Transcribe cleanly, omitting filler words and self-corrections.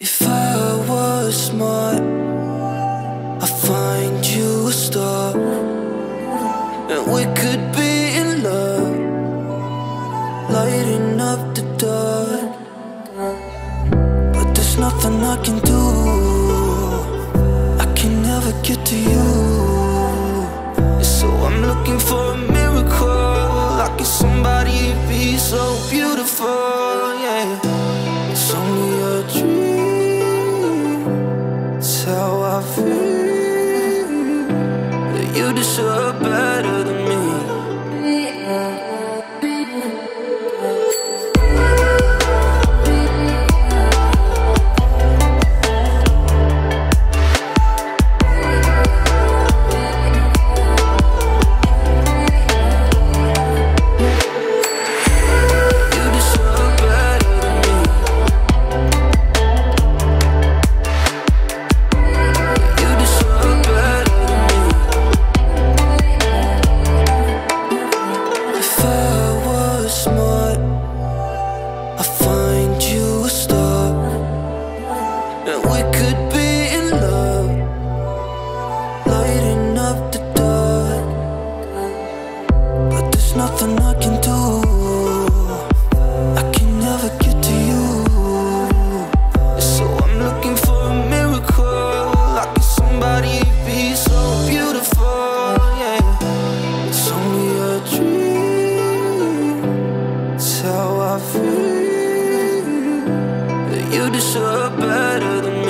If I was smart, I'd find you a star, and we could be in love, lighting up the dark. But there's nothing I can do, I can never get to you. So I'm looking for a miracle, like if somebody be so beautiful, yeah. It's only a dream, how I feel, that you deserve better than me. You deserve better than me. We could be in love, lighting up the dark. But there's nothing I can do, I can never get to you. So I'm looking for a miracle, like if somebody be so beautiful, yeah. It's only a dream, it's how I feel, that you deserve better than me.